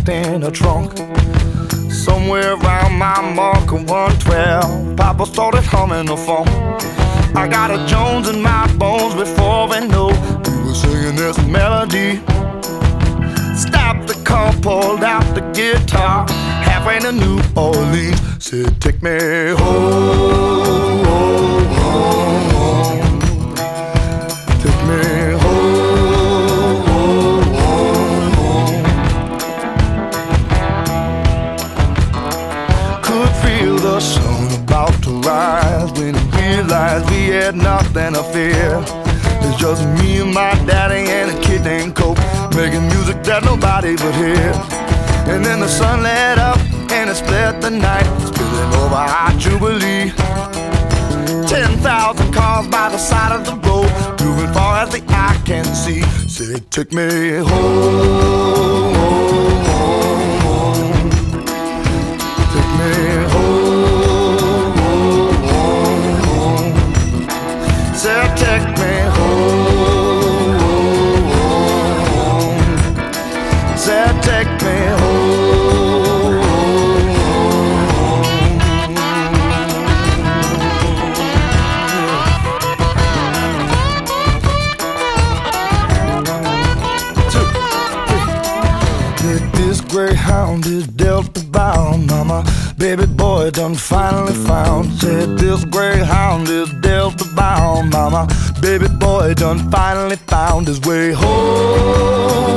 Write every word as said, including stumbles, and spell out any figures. locked in a trunk. Somewhere around my mark of one twelve, Papa started humming the funk. I got a Jones in my bones before we knew we were singing this melody. Stopped the car, pulled out the guitar, halfway to New Orleans. Said, take me home, home, home. Take me home, home, home, home. Could feel the sun about to rise when I realized we had nothing to fear. It's just me and my daddy and a kid named Coke, making music that nobody would hear. And then the sun lit up and it split the night, spilling over our jubilee. Ten thousand cars by the side of the road, moving far as the eye can see. Say, take me home, home, home, home. Take me home, home, home, home. Say, take me home, home, home. Say, take me home. This greyhound is Delta bound, mama. Baby boy done finally found. Said this greyhound is Delta bound, mama. Baby boy done finally found his way home.